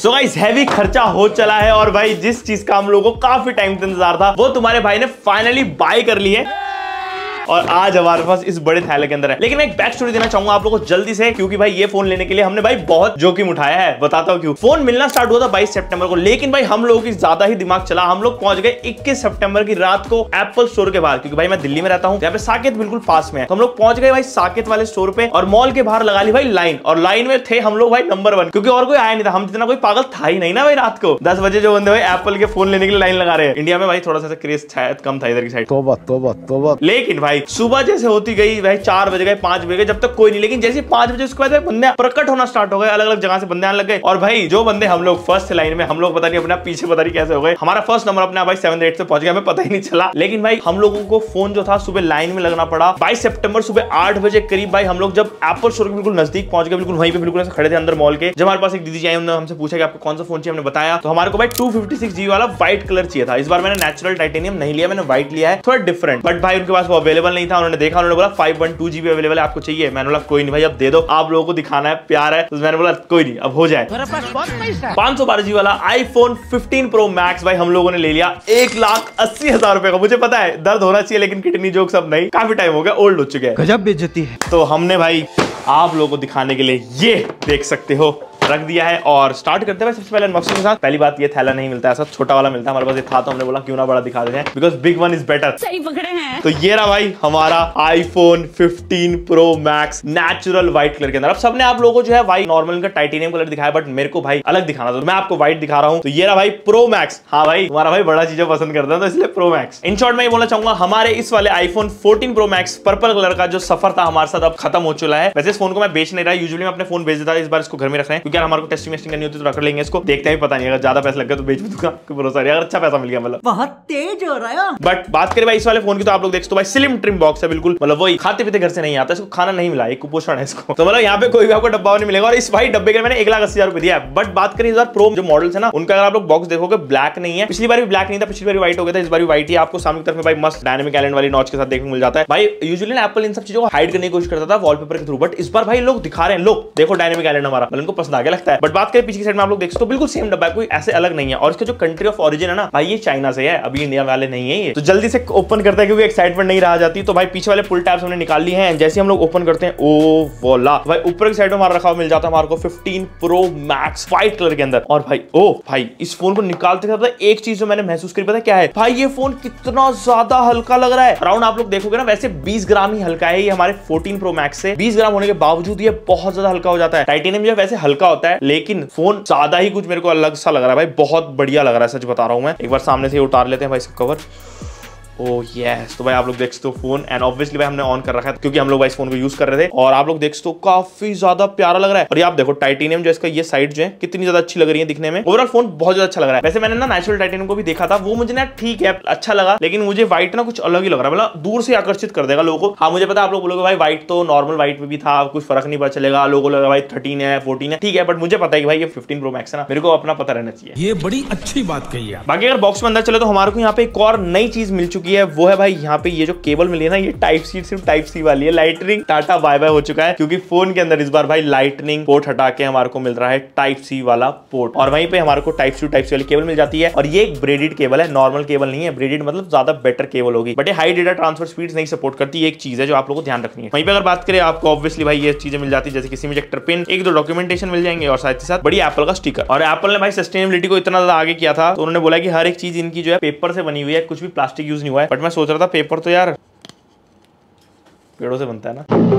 So guys heavy खर्चा हो चला है और भाई जिस चीज का हम लोगों को काफी टाइम से इंतजार था वो तुम्हारे भाई ने फाइनली बाय कर ली है और आज हमारे पास इस बड़े थैले के अंदर है। लेकिन मैं एक बैक स्टोरी देना चाहूंगा आप लोगों को जल्दी से, क्योंकि भाई ये फोन लेने के लिए हमने भाई बहुत जोखिम उठाया है। बताता हूँ क्यों। फोन मिलना स्टार्ट हुआ था 22 सितंबर को, लेकिन भाई हम लोगों की ज्यादा ही दिमाग चला। हम लोग पहुंच गए 21 सितंबर की रात को एप्पल स्टोर के बाहर, क्योंकि भाई मैं दिल्ली में रहता हूँ, यहाँ पे साकेत बिल्कुल पास में है। तो हम लोग पहुंच गए भाई साकेत वाले स्टोर पे और मॉल के बाहर लगा ली भाई लाइन, और लाइन में थे हम लोग भाई नंबर 1, क्योंकि और कोई आया नहीं था। हम जितना कोई पागल था ही नहीं ना भाई। रात को 10 बजे जो बंदे भाई एप्पल के फोन लेने के लिए लाइन लगा रहे हैं। इंडिया में भाई थोड़ा सा क्रेज कम था इधर की साइड। लेकिन भाई सुबह जैसे होती गई भाई 4 बज गए 5 बज गए, जब तक कोई नहीं। लेकिन जैसे 5 बजे उसके बाद बंदे प्रकट होना स्टार्ट हो गए, अलग अलग जगह से बंदे आने लग गए। और भाई जो बंदे हम लोग फर्स्ट लाइन में, हम लोग पता नहीं अपना पीछे पता नहीं कैसे हो गए। हमारा फर्स्ट नंबर अपना भाई 7-8 से पहुंच गया, हमें पता ही नहीं चला। लेकिन भाई हम लोगों को फोन जो था सुबह लाइन में लगना पड़ा। 22 सितंबर सुबह 8 बजे करीब भाई हम लोग जब एप्पल स्टोर के बिल्कुल नजदीक पहुंच गए, बिल्कुल वहीं पे बिल्कुल खड़े थे अंदर मॉल के। जब हमारे पास एक दीदी आई, उन्होंने हमसे पूछा कि आपको कौन सा फोन चाहिए, हमने बताया। तो हमारे को भाई 256GB वाला व्हाइट कलर चाहिए था। इस बार मैंने नेचुरल टाइटेनियम नहीं लिया, मैंने व्हाइट लिया है, थोड़ा डिफरेंट। बट भाई उनके पास वो अवेलेबल नहीं था। उन्होंने देखा, उन्होंने बोला 512GB अवेलेबल है, आपको चाहिए? मैंने बोला कोई नहीं भाई, अब दे दो, आप लोगों को दिखाना है प्यार है। तो मैंने बोला कोई नहीं, अब हो जाए। 512GB वाला iPhone 15 Pro Max भाई हम लोगों ने ले लिया 1,80,000 रुपए का। मुझे पता है दर्द होना चाहिए, लेकिन किडनी जोक सब नहीं, काफी टाइम हो गया, ओल्ड हो चुके हैं, गजब बेइज्जती है। तो हमने भाई आप लोगों को दिखाने के लिए ये देख सकते हो रख दिया है और स्टार्ट करते हैं सबसे पहले अनबॉक्सिंग के साथ। पहली बात, ये थैला नहीं मिलता, ऐसा छोटा वाला मिलता है। हमारे पास ये था तो हमने बोला क्यों ना बड़ा दिखा देते हैं, because big one is better. सही पकड़े हैं। तो ये रहा भाई हमारा iPhone 15 Pro Max natural white colour के अंदर। अब सबने आप लोगों को जो है भाई नॉर्मल इनका टाइटेनियम कलर दिखाया, बट मेरे को भाई अलग दिखाना था, मैं आपको व्हाइट दिखा रहा हूँ। तो ये रहा भाई प्रो मैक्स। हाँ भाई, हमारा भाई बड़ा चीजें पसंद करता है तो इसलिए प्रो मैक्स। इन शॉर्ट मैं ये बोलना चाहूंगा, हमारे इस वाले iPhone 14 Pro Max purple colour का जो सफर था हमारे साथ अब खत्म हो चुका है। वैसे इस फोन को मैं बेच नहीं रहा, यूजुअली मैं अपने फोन बेच देता, इस बार इसको घर में रख रहे हैं। यार हमारे को टेस्टिंग करनी होती तो रख लेंगे इसको, देखते हैं, पता नहीं अगर ज्यादा पैसा लग गया तो बेच भी दूंगा, भरोसा नहीं। अगर अच्छा पैसा मिल गया मतलब बहुत तेज हो रहा है। बट बात करें भाई इस वाले फोन की तो आप लोग देख सकते हो भाई स्लिम ट्रिम बॉक्स है बिल्कुल, मतलब वही खाते पीते घर से नहीं आता, इसको खाना नहीं मिला, एक कुपोषण है इसको। तो मतलब यहाँ पे कोई भी आपको डब्बा नहीं मिलेगा। और इस भाई डब्बे के मैंने 1,80,000 रुपए दिया है। बट बात करें इस बार प्रो जो मॉडल्स है ना, उनका अगर आप लोग बॉक्स देखोगे ब्लैक नहीं है। पिछली बार भी ब्लैक नहीं था, पिछली बार व्हाइट हो गया था, इस बार भी व्हाइट ही आपको सामने की तरफ में भाई मस्त डायनेमिक आइलैंड वाली नॉच के साथ देखने मिल जाता है। भाई यूजुअली एप्पल इन सब चीजों को हाइड करने की कोशिश करता था वॉलपेपर के थ्रू, बट इस बार भाई लोग दिखा रहे हैं, लोग देखो डायनेमिक आइलैंड हमारा, उनको पसंद आगे लगता है। बट बात करें पीछे की साइड में आप लोग देख सकते हो बिल्कुल सेम डब्बा है, कोई ऐसे अलग नहीं है। और इसका जो कंट्री ऑफ ऑरिजिन है ना भाई, ये चाइना से है, अभी इंडिया वाले नहीं है ये। तो जल्दी से ओपन करते हैं क्योंकि एक्साइटमेंट नहीं रहा जाती। तो भाई पीछे वाले फुल टैब्स हमने निकाल ली हैं। जैसे हम लोग ओपन करते हैं, ओ वोला भाई ऊपर की साइड में हमारा रखा हुआ मिल जाता है हमारे को 15 Pro Max व्हाइट कलर के अंदर। और भाई ओ भाई इस फोन को निकालते हुए एक चीज जो मैंने महसूस करी, पता है क्या है भाई, ये फोन कितना ज्यादा हल्का लग रहा है। अराउंड आप लोग देखोगे ना वैसे 20 ग्राम ही हल्का है ये हमारे 14 Pro Max से। 20 ग्राम होने के बावजूद ये बहुत ज्यादा हल्का हो जाता है। टाइटेनियम जो वैसे हल्का होता है, लेकिन फोन ज्यादा ही कुछ मेरे को अलग सा लग रहा है भाई, बहुत बढ़िया लग रहा है, सच बता रहा हूं मैं। एक बार सामने से उतार लेते हैं भाई इसका कवर। ओह यस, तो भाई आप लोग देख सकते हो फोन, एंड ऑब्वियसली भाई हमने ऑन कर रखा है क्योंकि हम लोग भाई इस फोन को यूज कर रहे थे। और आप लोग देख सकते हो काफी ज्यादा प्यारा लग रहा है। और ये आप देखो टाइटेनियम जो इसका ये साइड जो है कितनी ज्यादा अच्छी लग रही है दिखने में। ओवरऑल फोन बहुत ज्यादा अच्छा लग रहा है। वैसे मैंने ना नेचुरल टाइटेनियम को भी देखा था, वो मुझे ना ठीक है अच्छा लगा, लेकिन मुझे व्हाइट ना कुछ अलग ही लग रहा है, मतलब दूर से आकर्षित कर देगा लोगों को। हाँ मुझे पता आप लोग बोलोगे भाई व्हाइट तो नॉर्मल व्हाइट में भी था, कुछ फर्क नहीं पता चलेगा, लोगों को लगा भाई 13 है 14 है, ठीक है। बट मुझे पता है कि भाई ये 15 Pro Max है ना, मेरे को अपना पता रहना चाहिए। ये बड़ी अच्छी बात कही है। बाकी अगर बॉक्स में अंदर चले तो हमारे को यहाँ पे एक और नई चीज मिल चुकी है, वो है भाई यहाँ पे ये जो केबल मिली है ना, ये टाइप सी सिर्फ टाइप सी वाली है। लाइटनिंग टाटा बाय बाय हो चुका है, क्योंकि फोन के अंदर इस बार भाई लाइटनिंग पोर्ट हटा के हमारे को मिल रहा है टाइप सी वाला पोर्ट, और वहीं पे हमारे को टाइप सी वाली केबल मिल जाती है। और ये एक ब्रेडेड केबल है, नॉर्मल केबल नहीं है, ब्रेडेड मतलब ज्यादा बेटर केबल होगी, बट ये हाई डेटा ट्रांसफर स्पीड नहीं सपोर्ट करती, एक चीज है जो आप लोगों को ध्यान रखनी है। वहीं पर अगर बात करें आपको ऑब्वियसली भाई ये चीजें मिल जाती है, जैसे किसी में इजेक्टर पिन, 1-2 डॉक्यूमेंटेशन मिल जाएंगे, और साथ ही साथ बड़ी एप्पल का स्टिकर। और एप्पल ने भाई सस्टेनेबिलिटी को इतना ज्यादा आगे किया था, तो उन्होंने बोला कि हर एक चीज इनकी जो है पेपर से बनी हुई है, कुछ भी प्लास्टिक यूज नहीं हुआ है। बट मैं सोच रहा था पेपर तो यार पेड़ों से बनता है ना।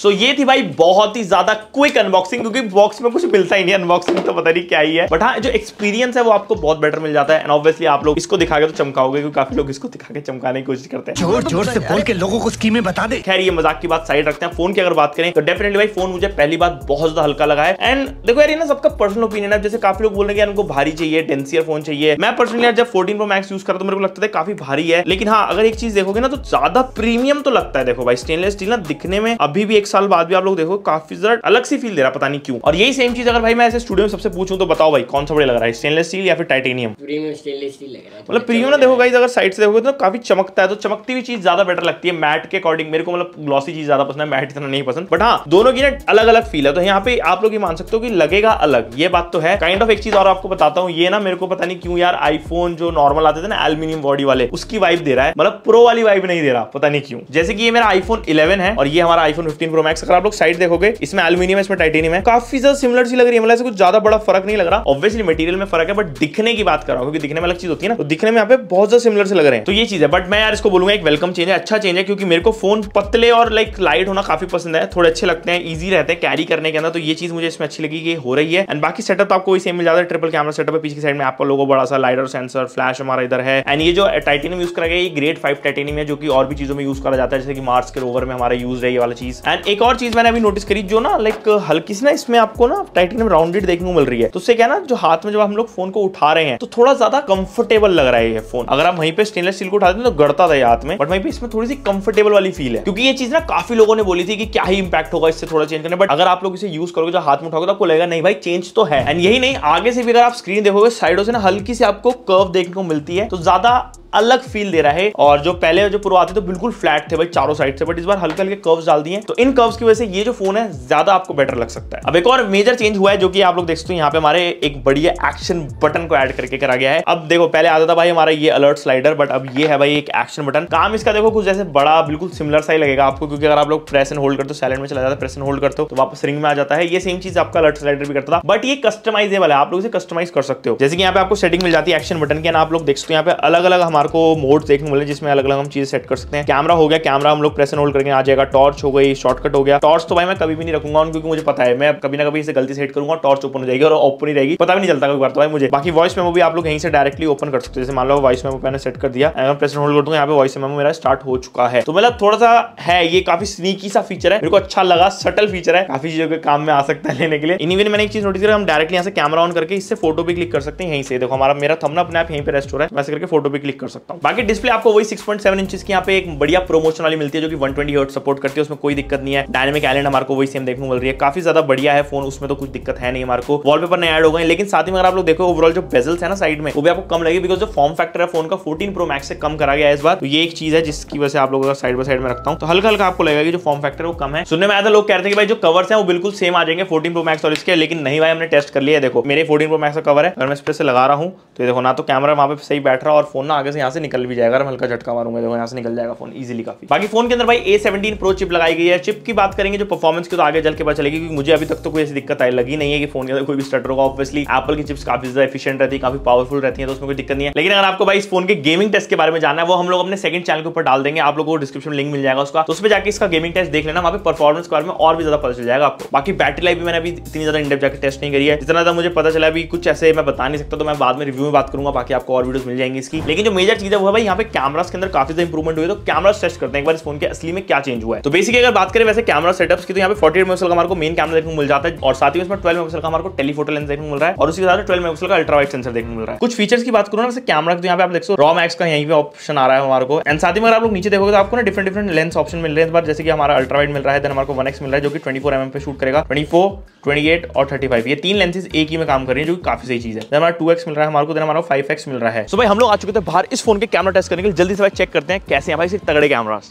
सो ये थी भाई बहुत ही ज्यादा क्विक अनबॉक्सिंग, क्योंकि बॉक्स में कुछ मिलता ही नहीं, अनबॉक्सिंग तो पता नहीं क्या ही है। बट हाँ जो एक्सपीरियंस है वो आपको बहुत बेटर मिल जाता है। एंड ऑब्वियसली आप लोग इसको दिखा के तो चमकाओगे, क्योंकि काफी लोग इसको दिखा के चमकाने की कोशिश करते हैं, जोर जोर से बोल के लोगों को स्कीमें बता दे। खैर ये मजाक की बात साइड रखते हैं। फोन की अगर बात करें तो डेफिनेटली भाई फोन मुझे पहली बात बहुत ज्यादा हल्का लगा है। एंड देखो यार ये ना सबका पर्सनल ओपिनियन है, जैसे काफी लोग बोल रहे हैं उनको भारी चाहिए, डेंसियर फोन चाहिए। मैं पर्सनली जब 14 Pro Max यूज करा तो मेरे को लगता था काफी भारी है, लेकिन हाँ अगर एक चीज देखोगे ना तो ज्यादा प्रीमियम तो लगता है। देखो भाई स्टेनलेस स्टील ना दिखने में अभी भी एक साल बाद भी आप लोग देखो काफी जरा अलग सी फील दे रहा, पता नहीं क्यों। और यही सेम चीज अगर भाई मैं ऐसे स्टूडियो में सबसे पूछूं तो बताओ भाई कौन सा बढ़िया लग रहा है, स्टेनलेस स्टील या फिर टाइटेनियम? प्रीमियम स्टेनलेस स्टील लग रहा है। मतलब प्रीमियम ना देखो गाइस, अगर साइड से देखोगे तो काफी चमकता है, तो चमकती हुई चीज ज्यादा बेटर लगती है मैट के अकॉर्डिंग। मेरे को मतलब ग्लॉसी चीज ज्यादा पसंद है, मैट इतना नहीं पसंद। बट हाँ, दोनों की ना अलग अलग फील है, तो यहाँ पे आप लोग ये मान सकते हो कि लगेगा अलग, ये बात तो है। काइंड ऑफ एक चीज और आपको बताता हूँ, ये ना मेरे को पता नहीं क्यों यार आईफोन जो नॉर्मल आते थे ना एल्युमिनियम बॉडी वाले, उसकी वाइब दे रहा है, मतलब प्रो वाली वाइब नहीं दे रहा, पता नहीं क्यों। जैसे कि ये मेरा आईफोन 11 है और ये हमारा आईफोन 15 प्रो मैक्स। अगर आप लोग साइड देखोगे, इसमें एल्युमिनियम है, इसमें टाइटेनियम है, काफी ज्यादा सिमिलर सी लग रही है, मतलब ऐसे कुछ ज्यादा बड़ा फर्क नहीं लग रहा। ऑब्वियसली मटेरियल में फर्क है, बट दिखने की बात कर रहा हूँ, क्योंकि दिखने में अलग चीज होती है ना, तो दिखने में यहाँ पे बहुत ज्यादा सिमिलर से लग रहे हैं, तो ये चीज है। बट मैं यार इसको बोलूंगा एक वेलकम चेंज है, अच्छा चेंज है, क्योंकि मेरे को फोन पतले और लाइट होना काफी पसंद है, थोड़े अच्छे लगते हैं, ईजी रहते हैं कैरी करने के अंदर, तो ये चीज मुझे इसमें अच्छी लगी कि हो रही है। एंड बाकी सेटअप तो आपको वही सेम मिल जाता है, ट्रिपल कैमरा सेटअप है, पीछे की साइड में आपका लोगो बड़ा सा, लाइडर सेंसर, फ्लैश हमारा इधर है। एंड ये जो टाइटेनियम यूज करा गया, ये ग्रेड 5 टाइटेनियम है, जो कि और भी चीजों में यूज करा जाता है, जैसे कि मार्स के रोवर में हमारा यूज है ये वाला चीज। एंड एक और चीज मैंने अभी नोटिस करी जो ना लाइक हल्की सी ना इसमें आपको ना टाइटेनियम राउंडेड देखने को मिल रही है, तो उससे क्या ना जो हाथ में जब हम लोग फोन को उठा रहे हैं तो थोड़ा ज्यादा कंफर्टेबल लग रहा है ये फोन। अगर आप वहीं पे स्टेनलेस स्टील को उठाते हैं तो गड़ता था हाथ में, बट वहीं पे इसमें थोड़ी सी कंफर्टेबल वाली फील है, क्योंकि ये चीज ना काफी लोगों ने बोली थी कि क्या ही इंपैक्ट होगा इससे थोड़ा चेंज करने, बट अगर आप लोग इसे यूज करोगे जो हाथ में उठाओगे तो आपको लगेगा नहीं भाई चेंज तो है। एंड यही नहीं, आगे से भी अगर आप स्क्रीन देखोगे साइडों से ना हल्की से आपको कर्व देखने को मिलती है, तो ज्यादा अलग फील दे रहा है। और जो पहले जो प्रो आते तो बिल्कुल फ्लैट थे भाई चारों साइड से, बट इस बार हल्के हल्के कर्व्स डाल दिए, तो इन कर्व्स की वजह से ये जो फोन है ज्यादा आपको बेटर लग सकता है। अब एक और मेजर चेंज हुआ है जो कि आप लोग देख सकते हो, यहाँ पे हमारे एक बढ़िया एक्शन बटन को ऐड करके करा गया है। अब देखो पहले आता था भाई हमारा ये अलर्ट स्लाइडर, बट अब ये है भाई एक एक्शन बटन। काम इसका देखो कुछ जैसे बड़ा बिल्कुल सिमिलर सा ही लगेगा आपको, क्योंकि अगर आप लोग प्रेस एंड होल्ड करते हो साइलेंट में चला जाता है, प्रेस एंड होल्ड करते हो तो वापस रिंग में आ जाता है, ये सेम चीज आपका अलर्ट स्लाइडर भी करता था, बट ये कस्टमाइजेबल है, आप लोग इसे कस्टमाइज कर सकते हो। जैसे कि यहाँ पे आपको सेटिंग मिल जाती है एक्शन बटन की, आप लोग देख सकते हो यहाँ पे अलग अलग को मोड देखने को मिले, जिसमें अलग अलग हम चीज सेट कर सकते हैं। कैमरा हो गया, कैमरा हम लोग प्रेस एंड होल्ड करके आ जाएगा, टॉर्च हो गई, शॉर्टकट हो गया। टॉर्च तो भाई मैं कभी भी नहीं रखूंगा उनको, क्योंकि मुझे पता है मैं कभी ना कभी इसे गलती से हिट करूंगा, टॉर्च ओपन हो जाएगी और ओपन ही रहेगी, पता भी नहीं चलता कभी बार तो भाई मुझे। बाकी वॉइस मेमो भी आप लोग यहीं से डायरेक्टली ओपन कर सकते हो, जैसे मान लो वॉइस मेमो मैंने सेट कर दिया, अगर प्रेस एंड होल्ड कर दूंगा यहाँ पे वॉइस मेमो मेरा स्टार्ट हो चुका है। तो मतलब थोड़ा सा है ये, काफी स्नीकी सा फीचर है, मेरे को अच्छा लगा, सटल फीचर है, काफी चीजों के काम में आ सकता है लेने के लिए। इवन मैंने एक चीज नोटिस करी, हम डायरेक्टली यहाँ से कैमरा ऑन करके इससे फोटो भी क्लिक कर सकते हैं, यहीं से देखो हमारा मेरा थंबनेल अपने आप यहीं पे रेस्ट हो रहा है, वैसे करके फोटो भी क्लिक कर सकता हूँ। बाकी डिस्प्ले आपको वही 6.7 इंच की यहाँ पे एक बढ़िया प्रमोशन वाली मिलती है, जो कि 120 हर्ट्ज सपोर्ट करती है, उसमें कोई दिक्कत नहीं है। डायनेमिक आइलैंड हमारे को वही सेम देखने को मिल रही है, काफी ज्यादा बढ़िया है फोन, उसमें तो कुछ दिक्कत है नहीं। हमारे को वॉलपेपर नए ऐड हो गए, लेकिन साथ ही अगर आप लोग देखो ओवरऑल जो बेजल्स है ना साइड में, वो भी आपको कम लगे, बिकॉज जो फॉर्म फैक्टर है फोन का 14 प्रो मैक्स से कम करा गया है इस बार, तो ये एक चीज है जिसकी वजह से आप लोग अगर साइड बाई साइड में रखता हूँ तो हल्का हल्का आपको लगेगा कि जो फॉर्म फैक्टर है वो कम है। सुनने में आया था लोग कह रहे थे कि भाई जो कवर्स है वो बिल्कुल सेम आ जाएंगे 14 प्रो मैक्स और इसके, लेकिन नहीं भाई हमने टेस्ट कर लिया है। देखो मेरे 14 प्रो मैक्स का कवर है, अगर मैं इस पर से लगा रहा हूँ तो देखो ना तो कैमरा वहाँ पे सही बैठ रहा है और फोन ना आगे से यहाँ से निकल भी जाएगा, अगर हल्का झटका मारूंगा देखो यहाँ से निकल जाएगा फोन इजीली काफी। बाकी फोन के अंदर भाई A17 Pro चिप लगाई गई है। चिप की बात करेंगे जो परफॉर्मेंस की तो आगे चल के पता चलेगी, क्योंकि मुझे अभी तक तो कोई ऐसी दिक्कत आई लगी नहीं है कि फोन के अंदर कोई भी स्टटर होगा। ऑब्वियसली एप्पल की चिप्स काफी ज्यादा एफिशिएंट रहती है, काफी पावरफुल रहती है, तो उसमें कोई दिक्कत नहीं है। लेकिन अगर आपको भाई इस फोन के गेमिंग टेस्ट के बारे में जाना है, वो हम लोग अपने सेकंड चैनल के ऊपर डाल देंगे, आप लोगों को डिस्क्रिप्शन लिंक मिल जाएगा उसका, तो उस पर जाकर इसका गेमिंग टेस्ट देख लेना, वहाँ पे परफॉर्मेंस के बारे में और भी ज्यादा पता चल जाएगा आपको। बाकी बैटरी लाइफ भी मैंने अभी इतनी ज्यादा इंडेप्थ जाकर टेस्ट नहीं करी है, जितना ज्यादा मुझे पता चला अभी कुछ ऐसे मैं बता नहीं सकता, तो मैं बाद में रिव्यू में बात करूंगा, बाकी आपको और वीडियोस मिल जाएंगी इसकी। लेकिन जो मेजर चीज है वो है भाई यहाँ पे कैमरा के अंदर काफी ज्यादा इंप्रूवमेंट हुई है, तो कैमरा टेस्ट करते हैं एक बार इस फोन के असली में क्या चेंज हुआ है। तो बेसिकली अगर बात करें वैसे कैमरा सेटअप्स की, तो यहाँ पे 48 मेगापिक्सल का हमारे को मेन कैमरा देखने को मिल जाता है, और साथ ही इसमें 12 मेगापिक्सल का हमारे को टेलीफोटो लेंस देखने को मिल रहा है, और उसके साथ 12 मेगापिक्सल का अल्ट्रा वाइड सेंसर देखने को मिल रहा है। कुछ फीचर्स की बात करूँ ना, वैसे कैमरा तो यहाँ पे आप देख सकते हो रॉ मैक्स का यहीं पे ऑप्शन आ रहा है हमारे को। एंड साथ ही अगर आप लोग नीचे देखोगे तो आपको ना डिफरेंट डिफरेंट लेंस ऑप्शन मिल रहे हैं इस बार, जैसे कि हमारा अल्ट्रा वाइड मिल रहा है, देन हमारे को 1x मिल रहा है जो कि 24mm पे शूट करेगा, 24, 28 और 35, ये तीन लेंसेज एक ही में काम कर रही है, जो काफी सही चीज है। देन हमारा 2x मिल रहा है हमारे को, देन हमारा 5x मिल रहा है। सो भाई हम लोग आ चुके थे बाहर इस फोन के कैमरा टेस्ट करने के लिए, जल्दी से भाई चेक करते हैं कैसे हैं भाई इस तगड़े कैमरास।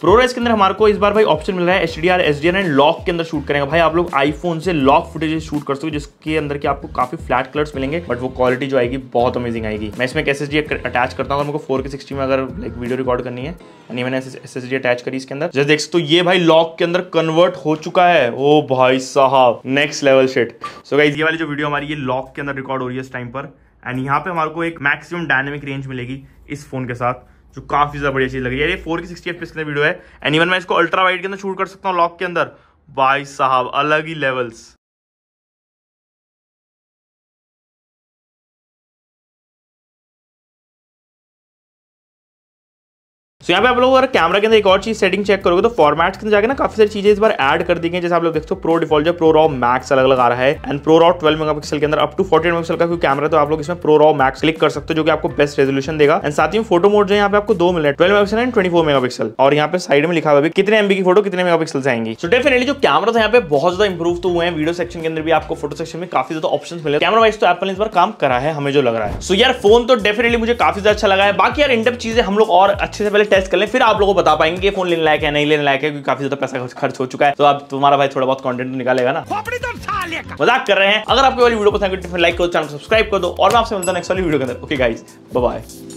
प्रोरेस के अंदर हमारे को इस बार भाई ऑप्शन मिल रहा है HDR, SDR एंड लॉक के अंदर शूट करेंगे। भाई आप लोग आईफोन से लॉक फुटेज शूट कर सकते हो, जिसके अंदर की आपको काफी फ्लैट कलर्स मिलेंगे, बट वो क्वालिटी जो आएगी बहुत अमेजिंग आएगी। मैं इसमें SSD अटैच करता हूँ, मुझे 4K 60 में अगर लाइक वीडियो रिकॉर्ड करनी है, यानी मैंने SSD अटैच करी इसके अंदर, जैसे देख सकते हो ये भाई लॉक के अंदर कन्वर्ट हो चुका है। ओ भाई साहब next level shit. So guys ये वाली जो वीडियो हमारी ये लॉक के अंदर रिकॉर्ड हो रही है इस टाइम पर, एंड यहाँ पे हमारे को एक मैक्सिमम डायनेमिक रेंज मिलेगी इस फोन के साथ, जो काफी ज्यादा बढ़िया चीज लग रही है। ये 4K 60 FPS के अंदर वीडियो है, एंड इवन मैं इसको अल्ट्रा वाइड के अंदर शूट कर सकता हूँ लॉक के अंदर, भाई साहब अलग ही लेवल्स। सो यहाँ पे आप लोग अगर कैमरा के अंदर एक और चीज सेटिंग चेक करोगे तो फॉर्मेट्स के अंदर जाकर ना काफी सारी चीजें इस बार ऐड कर दी गई। जैसे आप लोग देखते हो प्रो डिफॉल्ट जो प्रो रॉ मैक्स अलग लगा रहा है एंड प्रो रॉ 12 मेगापिक्सल के अंदर अप टू 48 मेगापिक्सल का कोई कैमरा, तो आप लोग इसमें प्रो रॉ मैक्स क्लिक कर सकते हो जो कि आपको बेस्ट रेजोल्यूशन देगा। एंड साथ ही फोटो मोड जो यहाँ पे आपको दो मिले 12 मेगापिक्सल एंड 24 मेगापिक्सल और यहाँ पे साइड में लिखा हुआ है कितने एमबी की फोटो कितने मेगापिक्सल आएंगी। सो डेफिनेटली जो कैमरा था यहाँ पे बहुत ज्यादा इंप्रूव तो हुए हैं। वीडियो सेक्शन के अंदर भी आपको फोटो सेक्शन में काफी ज्यादा ऑप्शन मिले। कैमरा वाइज तो एप्पल ने इस बार काम करा है हमें जो लग रहा है। सो यार फोन तो डेफिनेटली मुझे काफी ज्यादा अच्छा लगा है। बाकी यार इंडेप्थ चीजें हम लोग और अच्छे से पहले टेस्ट कर लें, फिर आप लोगों को बता पाएंगे कि फोन लेने लायक है नहीं लेने लायक है, क्योंकि काफी ज्यादा पैसा खर्च हो चुका है। तो आप तुम्हारा भाई थोड़ा बहुत कंटेंट तो निकालेगा ना, मजाक कर रहे हैं। अगर आपको वाली वीडियो पसंद आए तो लाइक करो, चैनल सब्सक्राइब कर दो और मैं आपसे मिलता हूं नेक्स्ट वाली वीडियो के अंदर। Okay guys, bye bye.